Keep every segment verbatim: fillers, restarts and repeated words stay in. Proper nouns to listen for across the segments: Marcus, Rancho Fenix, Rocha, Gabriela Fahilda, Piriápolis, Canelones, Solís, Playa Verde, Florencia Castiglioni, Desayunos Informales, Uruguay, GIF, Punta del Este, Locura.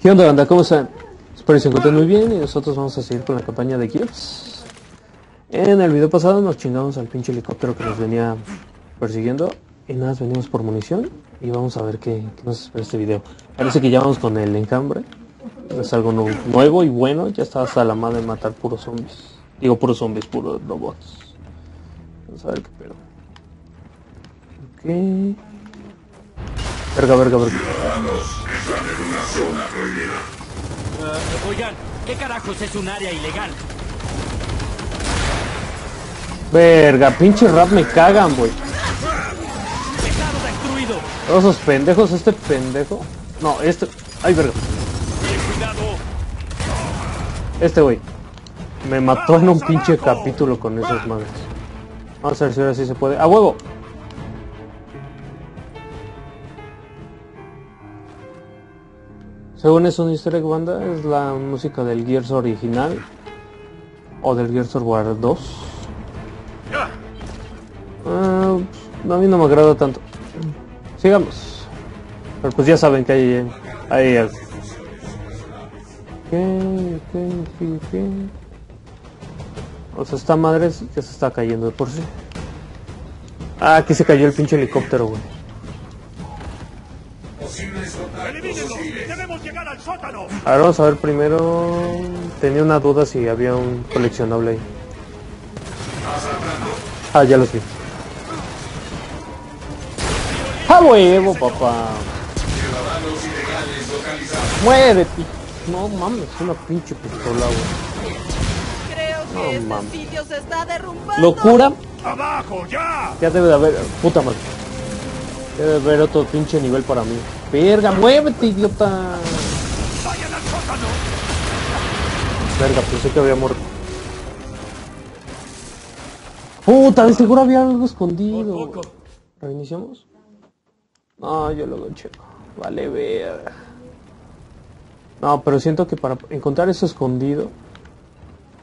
¿Qué onda, banda? ¿Cómo están? Espero que se encuentren muy bien y nosotros vamos a seguir con la campaña de Gibbs. En el video pasado nos chingamos al pinche helicóptero que nos venía persiguiendo y nada, venimos por munición y vamos a ver qué, qué nos espera este video. Parece que ya vamos con el encambre. Es algo no, nuevo y bueno, ya está hasta la madre matar puros zombies. Digo puros zombies, puros robots. Vamos a ver qué pedo. Ok. Verga, verga, verga. Uh, oigan, ¿qué carajos es un área ilegal? Verga, pinche rap me cagan, güey. Todos esos pendejos, este pendejo. No, este. Ay, verga. Este güey me mató en un pinche capítulo con esos madres. Vamos a ver si ahora sí se puede. ¡A huevo! Según es un easter egg, banda, es la música del Gears original o del Gears of War dos. Uh, pues, a mí no me agrada tanto. Sigamos. Pero pues ya saben que hay... hay el... Okay, okay, okay, okay. O sea, esta madre ya se está cayendo de por sí. Ah, aquí se cayó el pinche helicóptero, güey. ¡Debemos llegar al sótano! Ahora vamos a ver primero... Tenía una duda si había un coleccionable ahí. Ah, ya lo vi. ¡Ah, huevo, papá! ¡Mueve, pi! No mames, es una pinche pistola, güey. No mames. ¡Locura! ¡Abajo, ya! Ya debe de haber... Puta madre. Debe haber otro pinche nivel para mí. Verga, muévete, idiota. Verga, pensé que había muerto. Puta, de seguro había algo escondido. ¿Reiniciamos? No, yo lo checo. Vale, verga. No, pero siento que para encontrar eso escondido...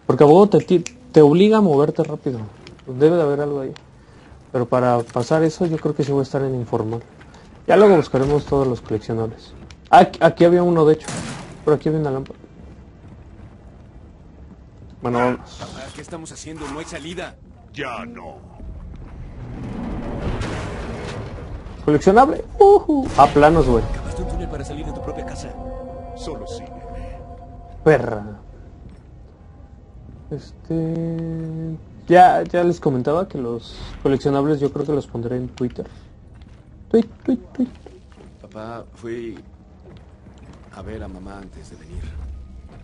Porque a vos te, te obliga a moverte rápido. Debe de haber algo ahí. Pero para pasar eso yo creo que sí voy a estar en informal. Ya luego buscaremos todos los coleccionables. Ah, aquí había uno de hecho. Pero aquí había una lámpara. Bueno, vamos. ¿Qué estamos haciendo? No hay salida. Ya no. Coleccionable. Uh-huh. A planos, güey. Acabaste un túnel para salir de tu propia casa. Solo sígueme. Perra. Este... Ya, ya les comentaba que los coleccionables yo creo que los pondré en Twitter. Tweet, tweet, tweet. Papá, fui a ver a mamá antes de venir.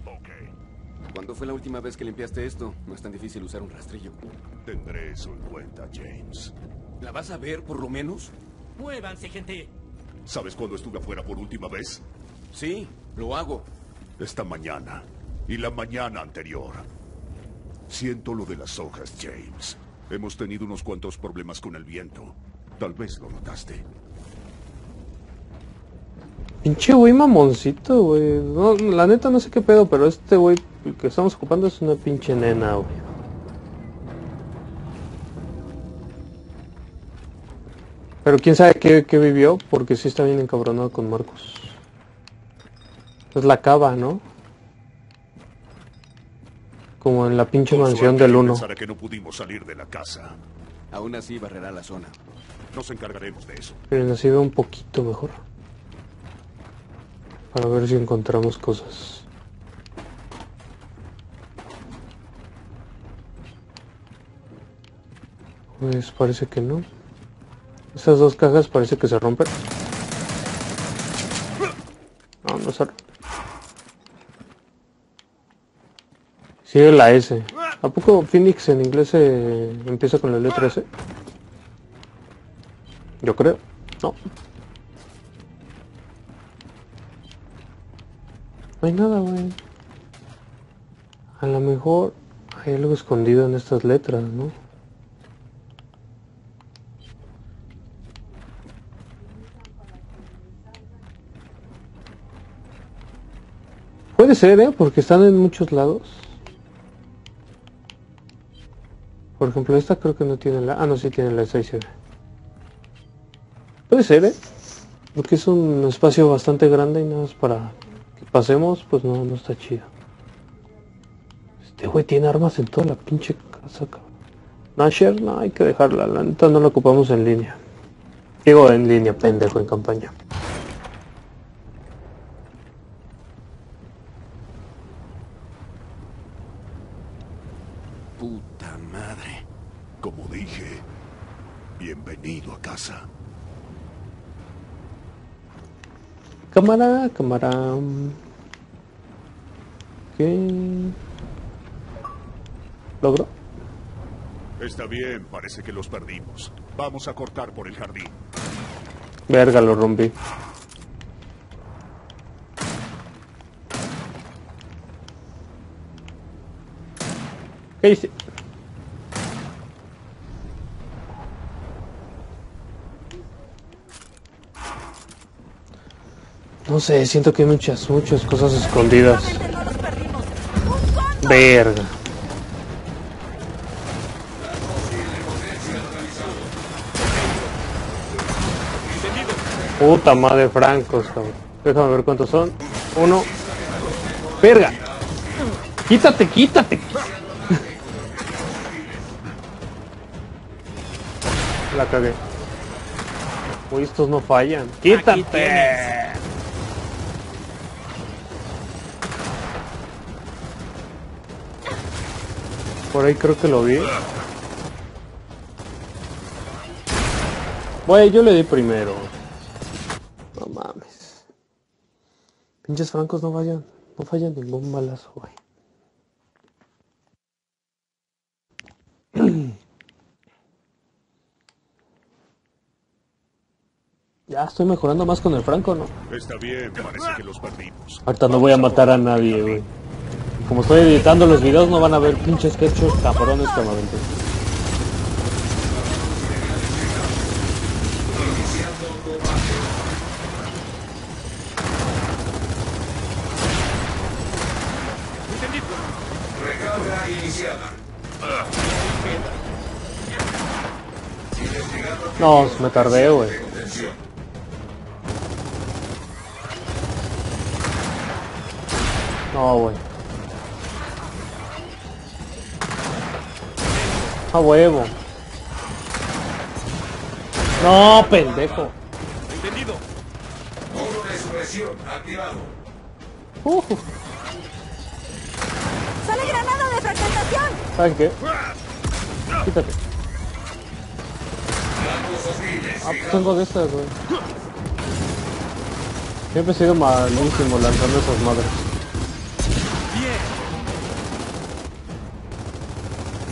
Ok. ¿Cuándo fue la última vez que limpiaste esto? No es tan difícil usar un rastrillo. Tendré eso en cuenta, James. ¿La vas a ver por lo menos? ¡Muévanse, gente! ¿Sabes cuándo estuve afuera por última vez? Sí, lo hago. Esta mañana y la mañana anterior. Siento lo de las hojas, James. Hemos tenido unos cuantos problemas con el viento. Tal vez lo notaste. Pinche güey mamoncito, güey. No, la neta no sé qué pedo, pero este güey que estamos ocupando es una pinche nena, güey. Pero quién sabe qué, qué vivió, porque sí está bien encabronado con Marcus. Es la cava, ¿no? Como en la pinche mansión del uno. Pensará que no pudimos salir de la casa. Aún así barrerá la zona. Nos encargaremos de eso. Pero nos iba un poquito mejor. Para ver si encontramos cosas. Pues parece que no. Estas dos cajas parece que se rompen. No, no se rompen. Sigue la S. ¿A poco Phoenix en inglés eh, empieza con la letra S? Yo creo. No. No hay nada, güey. A lo mejor hay algo escondido en estas letras, ¿no? Puede ser, ¿eh? Porque están en muchos lados. Por ejemplo, esta creo que no tiene la... Ah, no, sí tiene la seis. Puede ser, ¿eh? Porque es un espacio bastante grande y nada más para que pasemos, pues no, no está chido. Este güey tiene armas en toda la pinche casa, cabrón. Nasher, no, hay que dejarla, la neta no la ocupamos en línea. Digo en línea, pendejo, en campaña. Puta madre. Como dije, bienvenido a casa. Cámara, cámara. ¿Qué? ¿Logro? Está bien, parece que los perdimos. Vamos a cortar por el jardín. Verga, lo rompí. ¿Qué hice? No sé, siento que hay muchas, muchas cosas escondidas. Verga. Puta madre, francos, cabrón. Déjame ver cuántos son. Uno. Verga. Quítate, quítate. La cagué. Uy, estos no fallan. Quítate. Por ahí creo que lo vi. Güey, yo le di primero. No mames. Pinches francos no fallan. No fallan ningún balazo, güey. Ya estoy mejorando más con el franco, ¿no? Está bien, parece que los perdimos. Ahorita no voy a matar a nadie, güey. Como estoy editando los videos, no van a ver pinches quechos cabrones que me aventé. Recarga iniciada. No, me tardé, güey. No, güey. A huevo. No, pendejo. Entendido. Muro de supresión activado. Uh. Sale granada de fragmentación. ¿Saben qué? Quítate. Ah, pues tengo de estas, güey. Siempre he sido malísimo lanzando esas madres.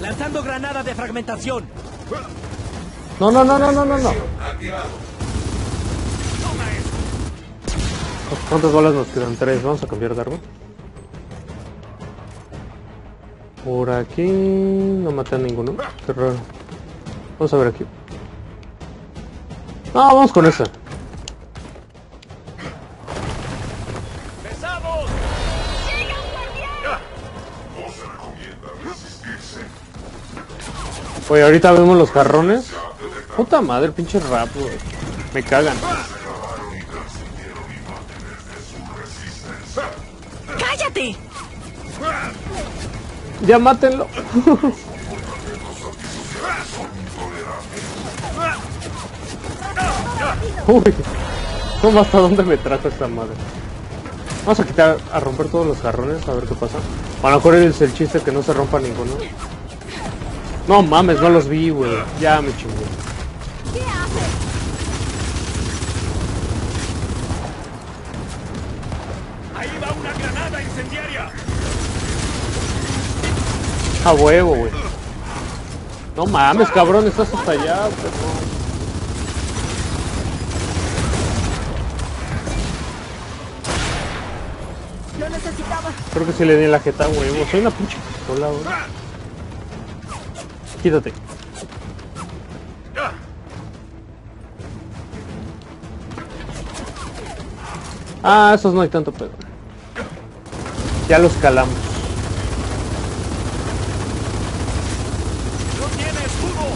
Lanzando granada de fragmentación. No, no, no, no, no, no, no. ¿Cuántas balas nos quedan? Tres. Vamos a cambiar de arma. Por aquí no maté a ninguno. Qué raro. Vamos a ver aquí. No, vamos con esa. Oye, ahorita vemos los carrones. Puta madre, pinche rap, güey. Me cagan. ¡Cállate! Ya mátenlo. Uy. ¿Cómo hasta dónde me trajo esta madre? Vamos a quitar, a romper todos los carrones, a ver qué pasa. A lo mejor es el chiste que no se rompa ninguno. No mames, no los vi, güey. Ya me chingué. ¿Qué haces? Ahí va una granada incendiaria. A huevo, güey. No mames, cabrón, estás hasta allá, pero... Lo necesitaba. Creo que se le di la jeta, güey. Soy una pinche pistola, güey. Quítate. Ah, esos no hay tanto pedo. Ya los calamos. No tiene escudo.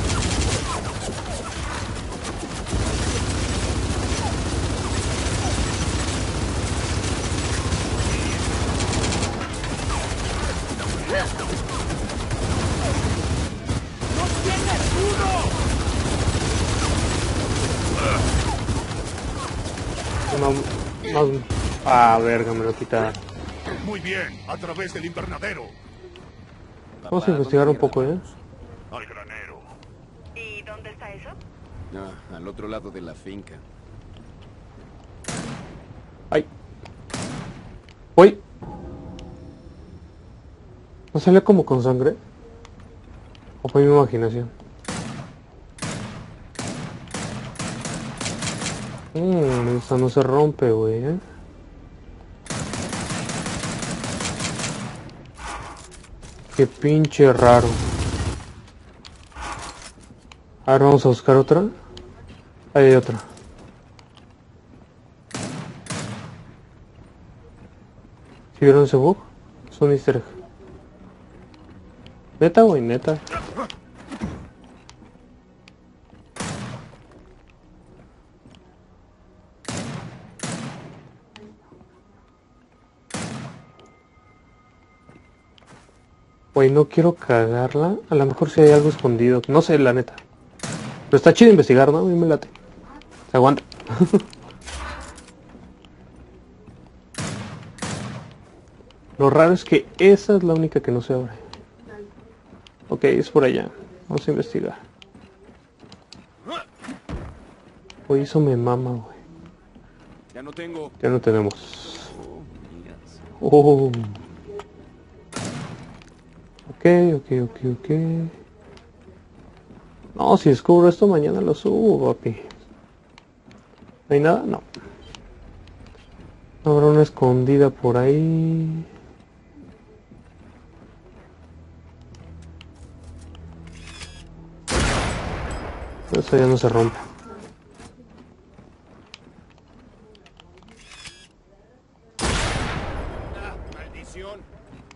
Ah, verga, me lo quitaron. Muy bien, a través del invernadero. Vamos a investigar un poco, ¿eh? Al granero. ¿Y dónde está eso? Ah, al otro lado de la finca. ¡Ay! ¡Uy! ¿No sale como con sangre? ¿O fue mi imaginación? Mmm, esta no se rompe, güey, ¿eh? Qué pinche raro. Ahora vamos a buscar otra. Ahí hay otra. ¿Sí vieron ese bug? Es un easter egg. Neta, güey, neta. Güey, no quiero cagarla. A lo mejor si hay algo escondido. No sé, la neta. Pero está chido investigar, ¿no? A mí me late. Se aguanta. Lo raro es que esa es la única que no se abre. Ok, es por allá. Vamos a investigar. Uy, eso me mama, güey. Ya no tengo. Ya no tenemos. Oh. Ok, ok, ok, ok. No, si descubro esto mañana lo subo, papi. ¿No hay nada? No. Habrá una escondida por ahí. Eso ya no se rompe.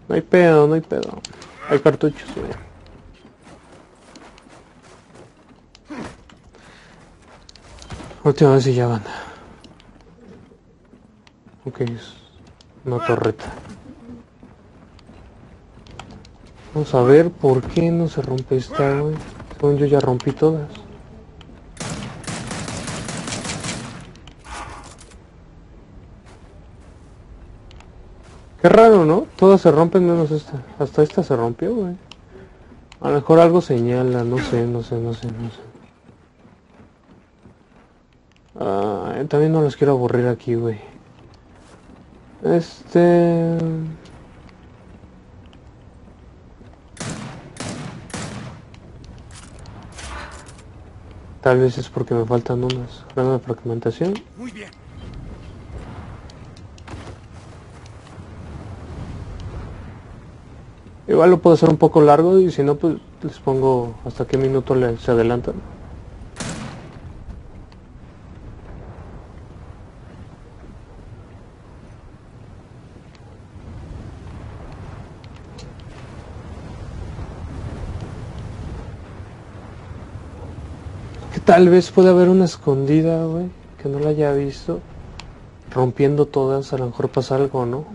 No hay pedo, no hay pedo. Hay cartuchos, güey. Última vez y ya van. Ok, es una torreta. Vamos a ver por qué no se rompe esta, güey. Según yo ya rompí todas. Qué raro, ¿no? Todas se rompen menos esta. Hasta esta se rompió, güey. A lo mejor algo señala, no sé, no sé, no sé, no sé. Ah, eh, también no los quiero aburrir aquí, güey. Este... Tal vez es porque me faltan unas. Grano de fragmentación. Muy bien. Igual lo puedo hacer un poco largo y si no, pues les pongo hasta qué minuto le, se adelantan. Que tal vez puede haber una escondida, güey, que no la haya visto. Rompiendo todas, a lo mejor pasa algo, ¿no?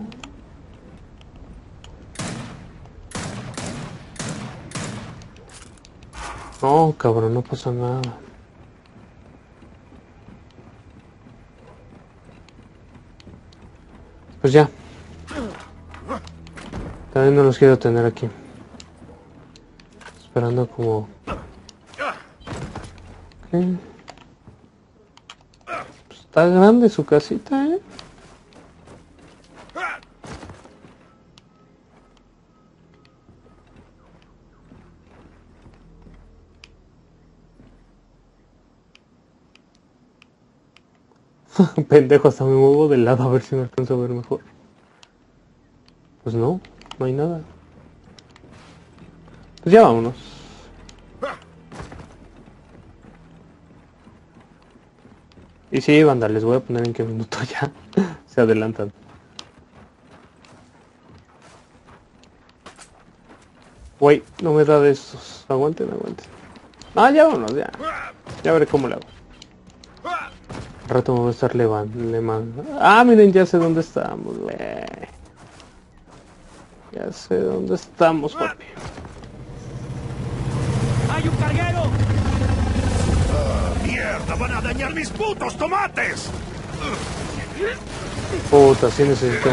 No, cabrón, no pasa nada. Pues ya. También no los quiero tener aquí. Esperando como... Okay. Pues está grande su casita, ¿eh? Pendejo, hasta me muevo de lado a ver si me alcanzo a ver mejor. Pues no, no hay nada. Pues ya vámonos. Y sí, banda, les voy a poner en qué minuto ya se adelantan. Güey, no me da de estos. Aguanten, aguanten. Ah, ya vámonos, ya. Ya veré cómo lo hago. Al rato me voy a estar levantando. Ah, miren, ya sé dónde estamos, güey. Ya sé dónde estamos, papi. ¡Hay un carguero! Uh, ¡Mierda! ¡Van a dañar mis putos tomates! Uh. Puta, sí necesito.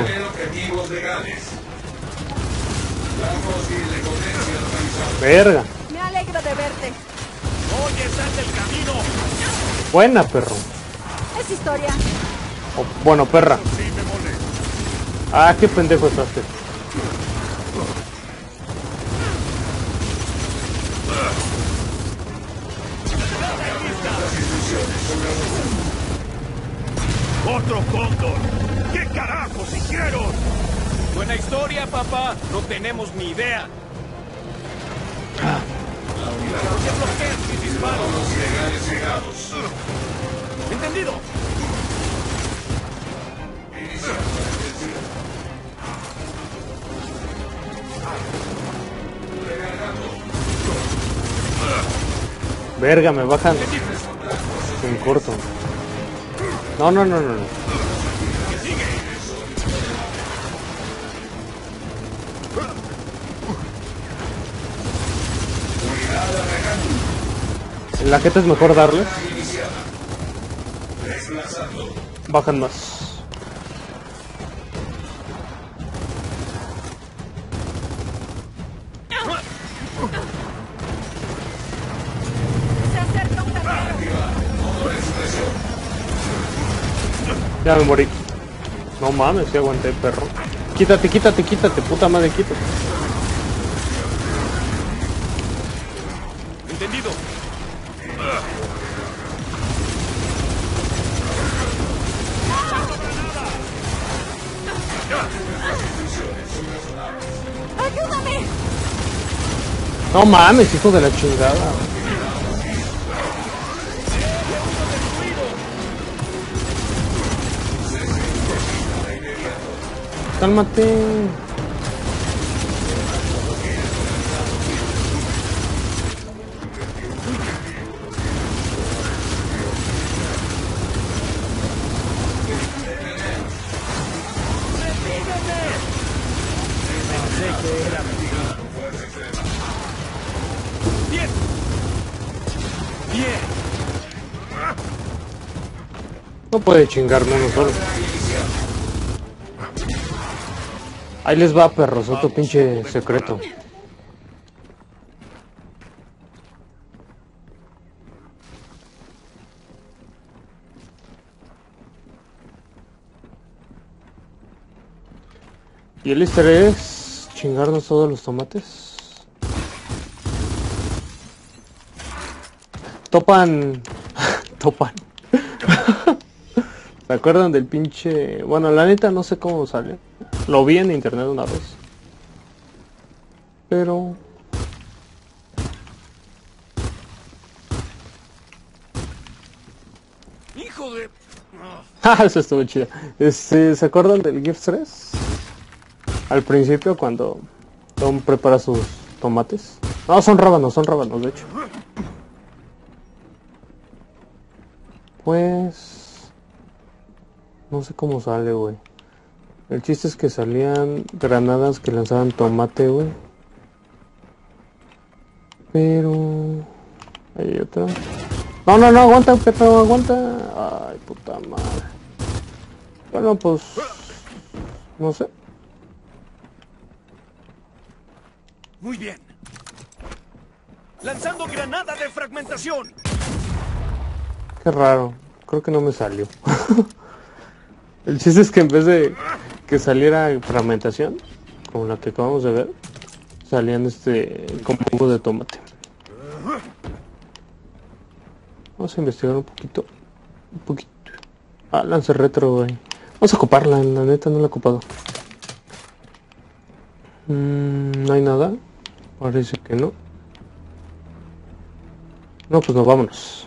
Verga. Me alegro de verte. Oye, sal del camino. Buena, perro. Es historia. Oh, bueno, perra. Ah, qué pendejo estás. Otro cóndor. ¿Qué carajos hicieron? Buena historia, papá. No tenemos ni idea. Ah. Entendido. Verga, me bajan en corto. No, no, no, no, no. La jeta es mejor darles. Bajan más. Ya me morí. No mames, si aguanté, perro. Quítate, quítate, quítate, puta madre, quítate. Entendido. ¡Ayúdame! No mames, hijo de la chingada. Cálmate. Bien. Bien. No puede chingarme uno solo. Ahí les va, perros, otro pinche secreto. Y el easter es chingarnos todos los tomates. Topan. Topan. ¿Se acuerdan del pinche? Bueno, la neta no sé cómo sale. Lo vi en internet una vez. Pero... ¡hijo de...! ¡Ja! Eso estuvo chido. Este, ¿se acuerdan del GIF tres? Al principio cuando Tom prepara sus tomates. No, son rábanos, son rábanos, de hecho. Pues... no sé cómo sale, güey. El chiste es que salían granadas que lanzaban tomate, güey. Pero... ahí hay otra. No, no, no, aguanta, perro, aguanta. Ay, puta madre. Bueno, pues... no sé. Muy bien. Lanzando granada de fragmentación. Qué raro. Creo que no me salió. El chiste es que en vez de... que saliera fragmentación, como la que acabamos de ver, salían este compongo de tomate. Vamos a investigar un poquito. Un poquito. Ah, lance retro, güey. Vamos a coparla, la neta no la he copado. Mm, no hay nada. Parece que no. No, pues no, vámonos.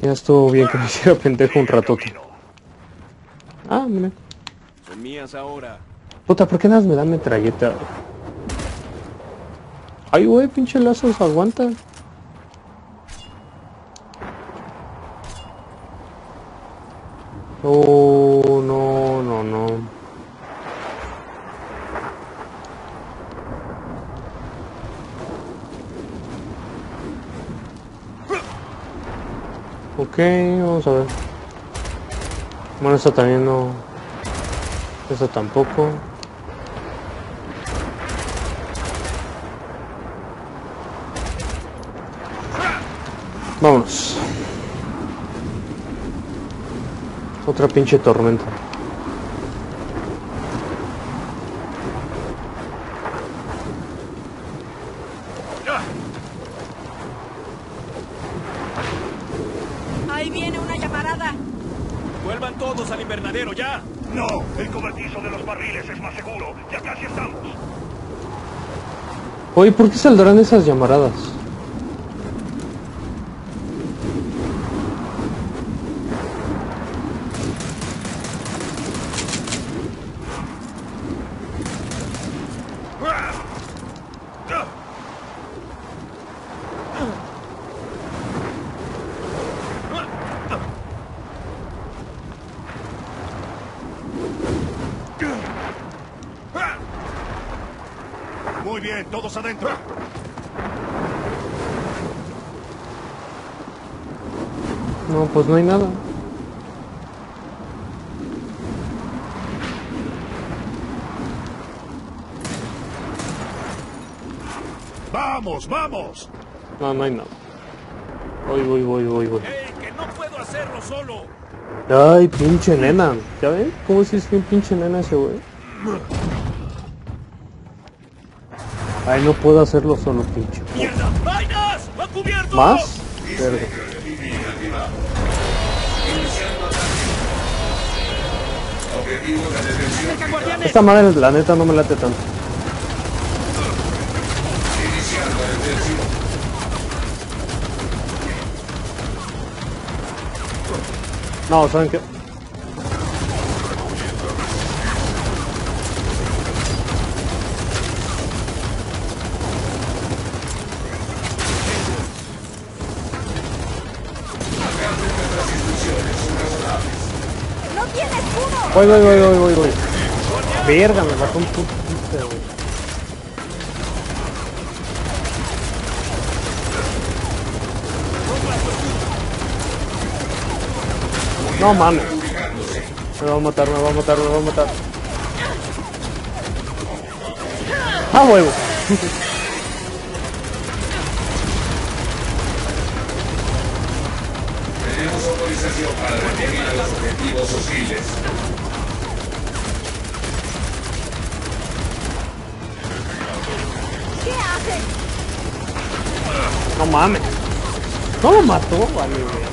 Ya estuvo bien que me hiciera pendejo un ratote. Ah, mira. Mías ahora. Puta, ¿por qué nada me dan metralleta? Ay, güey, pinche lazos, aguanta. Oh, no, no, no. Ok, vamos a ver. Bueno, esta también no... Eso tampoco. Vámonos. Otra pinche tormenta. Ahí viene una llamarada. Vuelvan todos al invernadero ya. No, el cobertizo de los barriles es más seguro. Ya casi estamos. Oye, ¿por qué saldrán esas llamaradas? Muy bien, todos adentro. No, pues no hay nada. ¡Vamos, vamos! No, no hay nada. Voy, voy, voy, voy, voy. ¡Ey, que no puedo hacerlo solo! ¡Ay, pinche nena! ¿Ya ven? ¿Cómo si es bien pinche nena ese güey? Ay, no puedo hacerlo solo, pinche. ¡Mierda! ¡Vainas! ¡Va cubierto! ¿Más? Verde. Esta madre, la neta, no me late tanto. No, ¿saben qué? Voy, voy, voy, voy, voy, voy. Verga, me mató un putito, güey. No mames. Me va a matar, me va a matar, me va a matar. ¡Ah, huevo! Tenemos autorización para detener a los objetivos hostiles. ¿Qué hace? No mames. No lo mató, vale, güey.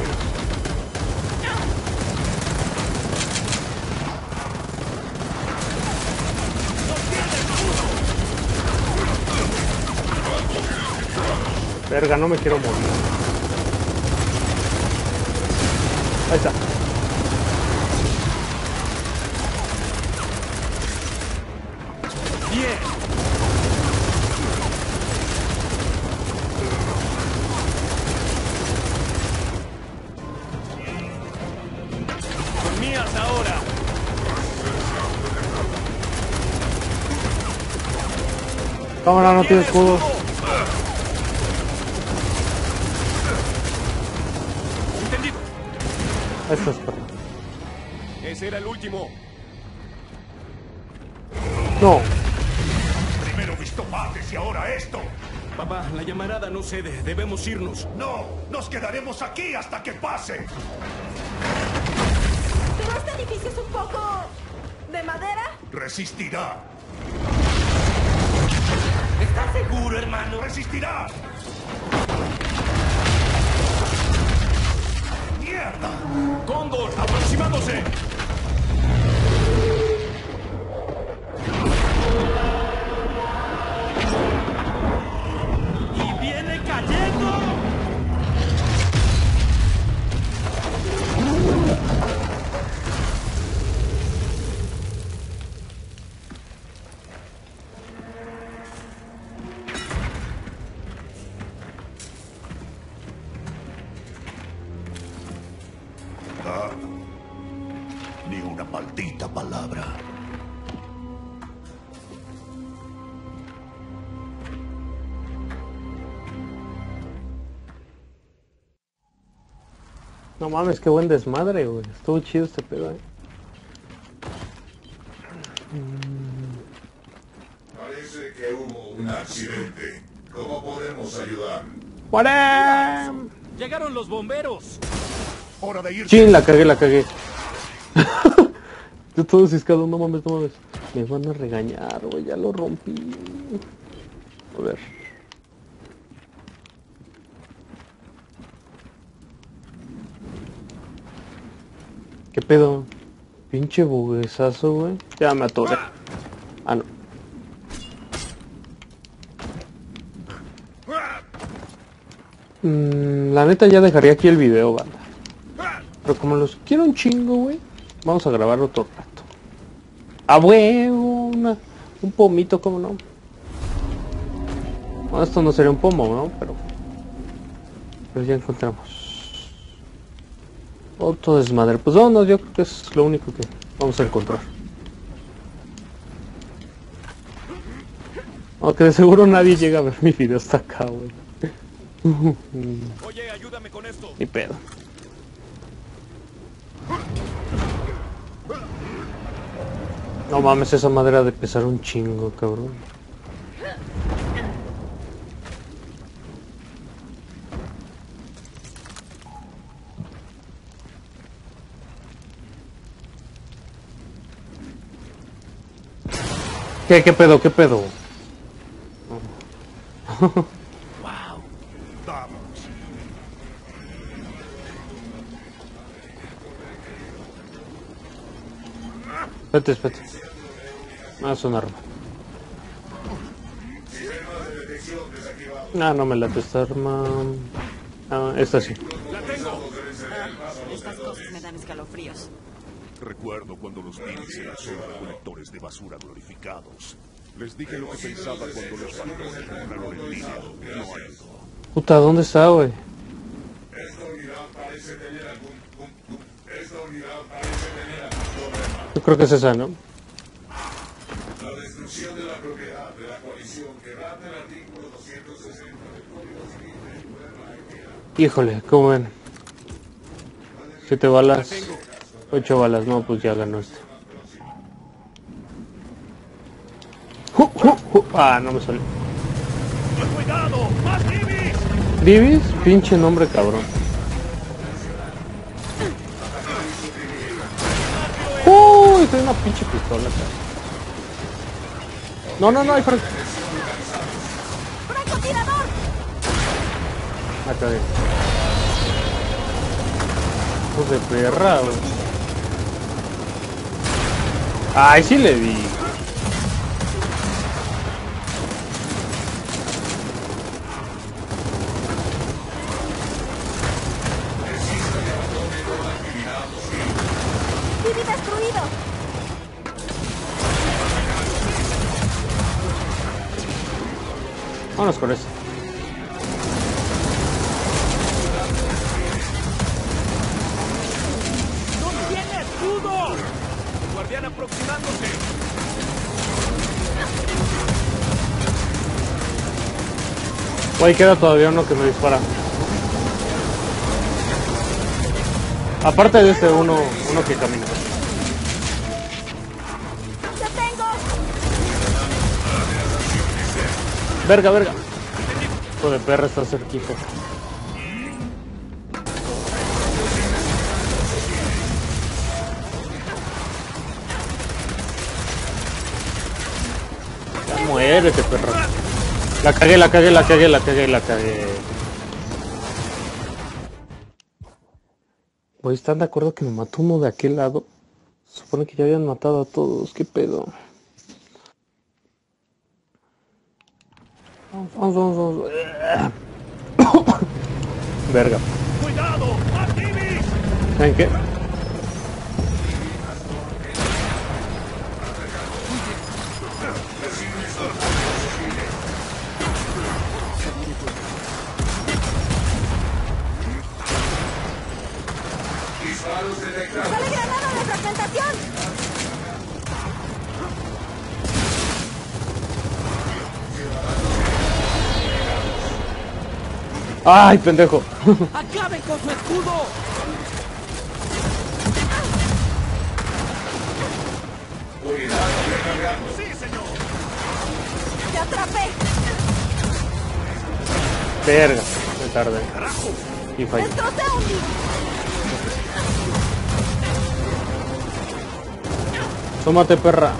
Verga, no me quiero morir. Ahí está. Bien. Mías ahora. Cámara, no tiene escudo. Esto es para... Ese era el último. No. Primero mis tomates y ahora esto. Papá, la llamarada no cede. Debemos irnos. No, nos quedaremos aquí hasta que pase. Pero este edificio es un poco... ¿de madera? Resistirá. ¿Estás seguro, hermano? Resistirá. Cóndor, aproximándose. Y viene cayendo. Ni una maldita palabra. No mames, qué buen desmadre, güey. Estuvo chido este pedo, eh. Parece que hubo un accidente. ¿Cómo podemos ayudar? ¡Para! Llegaron los bomberos. Hora de ir. Chin, la cagué, la cagué. Yo todo ciscado, no mames, no mames. Me van a regañar, güey, ya lo rompí. A ver. ¿Qué pedo? Pinche buguesazo, güey. Ya me atoré. Ah, no. Mm, la neta ya dejaría aquí el video, banda. Pero como los quiero un chingo, güey, vamos a grabar otro rato. ¡A huevo! Una, un pomito, ¿cómo no? Bueno, esto no sería un pomo, ¿no? Pero, pero ya encontramos otro desmadre. Pues vámonos, yo creo que es lo único que vamos a encontrar. Aunque de seguro nadie llega a ver mi video hasta acá, güey. Oye, ayúdame con esto. Ni pedo. No mames, esa madera de pesar un chingo, cabrón. ¿Qué, qué pedo, qué pedo? No. Espérate, espérate. Ah, es un arma. Ah, no me late esta arma. Ah, esta sí. La tengo. Ah, estas cosas me dan escalofríos. Recuerdo cuando los minis eran solo recolectores de basura glorificados. Les dije lo que pensaba cuando los bandos encontraron en línea. No hay todo. Puta, ¿dónde está, güey? Esta unidad parece tener algún... Esta unidad parece tener algún problema. Yo creo que es esa, ¿no? La destrucción de la propiedad de la coalición que rata el artículo doscientos sesenta del Código Civil de Puebla Argentina. Híjole, ¿cómo ven? Siete balas, ocho balas, no, pues ya ganó este. ¡Uh, uh, uh! Ah, no me salió. ¡Cuidado! ¡Más Divis! ¿Divis? Pinche nombre cabrón. Estoy en una pinche pistola, cara. No, no, no, hay franco. ¡Francotirador! Acá bien. Pues de perra, güey. Ay, sí le di. Vámonos con eso. ¡No tiene escudo! Guardián aproximándose. Ahí queda todavía uno que me dispara. Aparte de este uno, uno que camina. Verga, verga. Hijo de perra está cerquita. Ya muérete, perra. La cagué, la cagué, la cagué, la cagué, la cagué. Voy a estar de acuerdo que me mató uno de aquel lado. Se supone que ya habían matado a todos. ¿Qué pedo? Vamos, vamos, vamos, vamos. Verga. ¡Cuidado! ¿Saben qué? Disparos detectados. ¡Sale granada de fragmentación! ¡Ay, pendejo! ¡Acaben con su escudo! ¡Sí, señor! ¡Te atrapé! Verga, me tardé. ¡Carajo! Y fallé. ¡Destrocé a un niño! ¡Tómate, perra!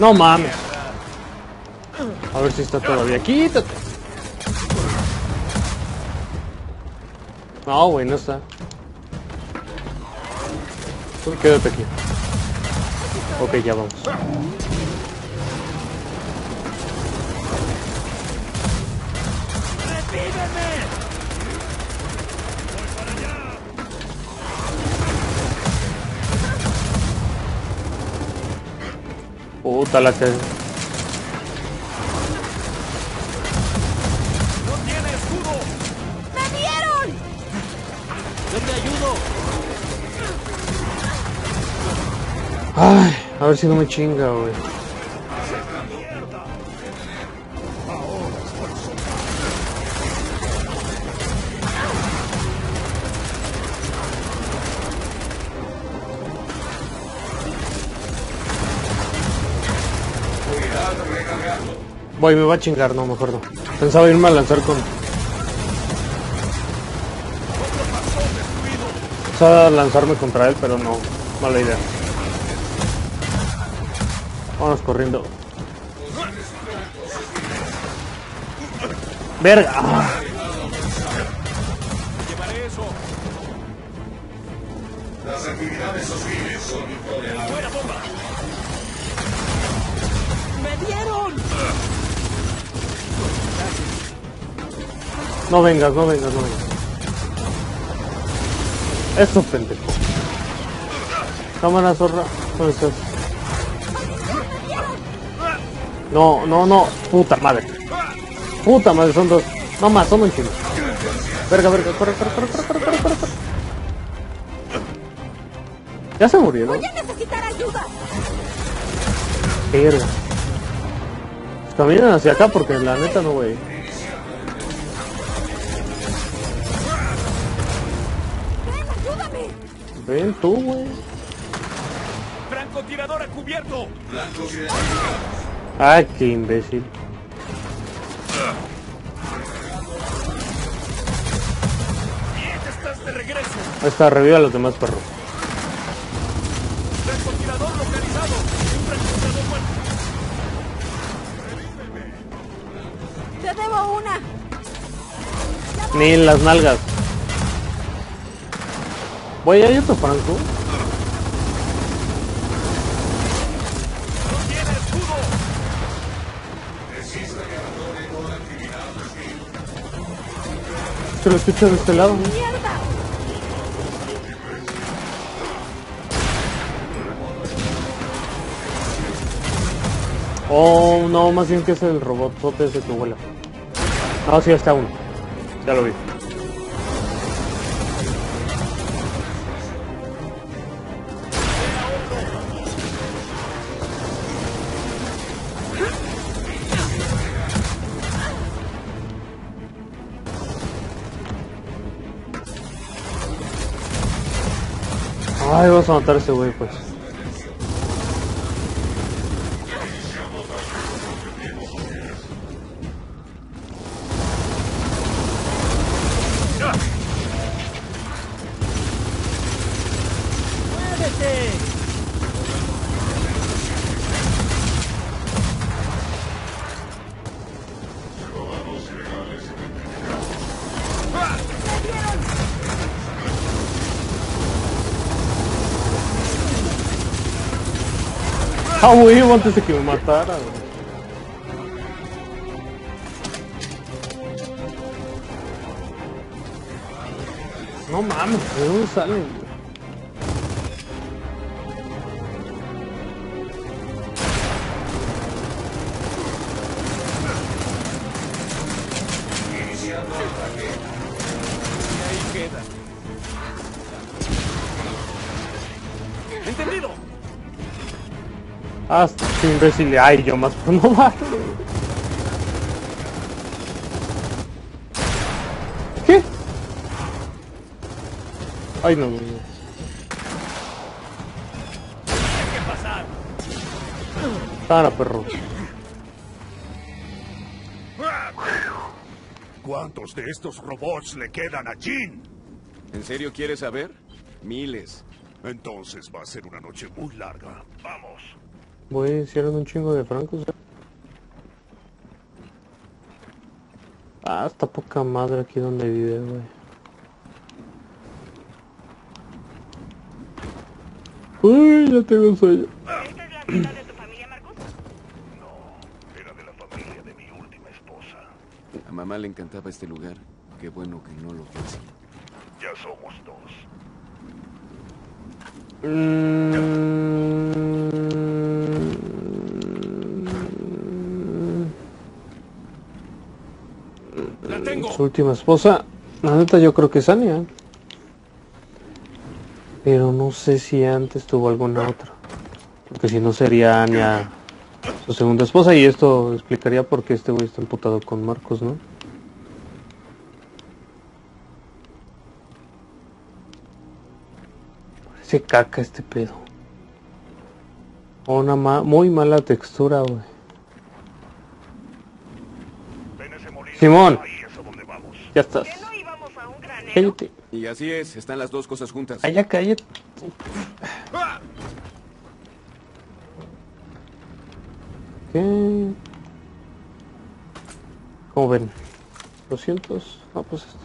No mames. A ver si está todavía. Quítate. No, güey, no está. Tú quédate aquí. Ok, ya vamos. Puta la que... ¡No tiene escudo! ¡Me dieron! ¡Yo te ayudo! Ay, a ver si no me chinga, güey. Voy, me va a chingar, no, mejor no. Pensaba irme a lanzar con... Pensaba lanzarme contra él, pero no. Mala idea. Vamos corriendo. ¡Verga! Llevaré eso. Las actividades hostiles son intolerantes. ¡Fuera bomba! ¡Me dieron! No vengas, no vengas, no vengas. Eso, pendejo. Cámara, zorra. ¿Dónde estás? No, no, no. Puta madre. Puta madre, son dos. No más, son un chingo. Verga, verga, corre, corre, corre, corre, corre, corre, corre. Ya se murieron. Voy a necesitar ayuda. Verga. Caminan hacia acá porque la neta no voy a ir. Ven tú, güey. Francotirador a cubierto. Ay, qué imbécil. Bien, estás de regreso. Ahí está, reviva a los demás perros. Francotirador localizado. Un francotirador muerto. Te debo una. Ni en las nalgas. Voy a ir otro franco. No tiene escudo. Se lo escucho de este lado. ¡Mierda! Oh, no, más bien que es el robotote ese que vuela. Ah, sí, está uno. Ya lo vi. Ay, vamos a matar a ese güey, pues. ¡Muévete! Ah, huevo, antes de que me matara. No mames, ¿de dónde salen? Iniciando el ataque. Y ahí queda. ¿Entendido? Ah, sí, imbécil. Ay, yo más por no más. ¿Qué? Ay, no, no, no. Para, perro. ¿Cuántos de estos robots le quedan a Jin? ¿En serio quieres saber? Miles. Entonces va a ser una noche muy larga. Vamos. Voy a hacer un chingo de francos. Ah, está poca madre aquí donde vive, güey. Uy, ya tengo sueño. ¿Esta es la ciudad de tu familia, Marcus? No, era de la familia de mi última esposa. A mamá le encantaba este lugar. Qué bueno que no lo hice. Ya somos dos. La tengo. Su última esposa. La neta yo creo que es Anya. Pero no sé si antes tuvo alguna otra. Porque si no sería Anya su segunda esposa. Y esto explicaría por qué este güey está emputado con Marcus, ¿no? Parece caca este pedo. Una ma muy mala textura, güey. Simón. Ya estás. Gente. Y así es, están las dos cosas juntas. Allá cállate. ¿Qué? ¿Cómo ven? doscientos. No, pues este.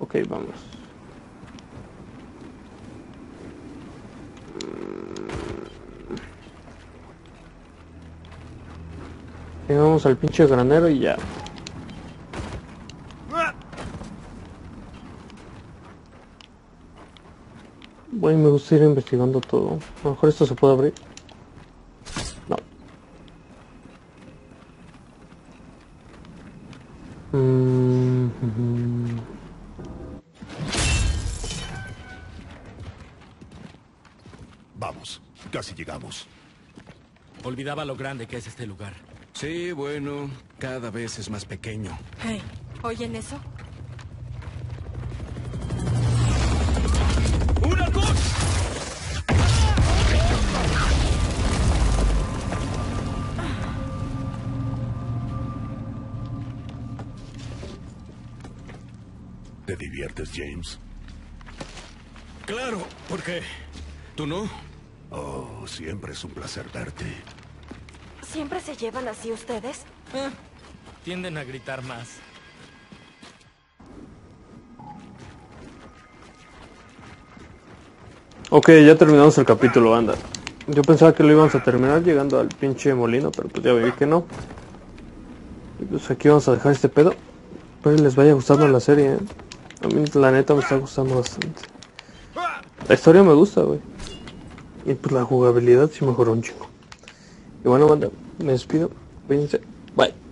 Ok, vamos. Llegamos al pinche granero y ya. Bueno, me gusta ir investigando todo. A lo mejor esto se puede abrir. No. Mm-hmm. Vamos, casi llegamos. Olvidaba lo grande que es este lugar. Sí, bueno, cada vez es más pequeño. Hey, ¿oyen eso? ¿Te diviertes, James? Claro, porque tú no. Oh, siempre es un placer verte. ¿Siempre se llevan así ustedes? Eh, tienden a gritar más. Ok, ya terminamos el capítulo, anda. Yo pensaba que lo íbamos a terminar llegando al pinche molino, pero pues ya vi que no. Y pues aquí vamos a dejar este pedo. Espero que les vaya gustando la serie, ¿eh? A mí la neta me está gustando bastante. La historia me gusta, güey. Y pues la jugabilidad sí mejoró un chingo. Y bueno, banda, me despido. Cuídense. Bye.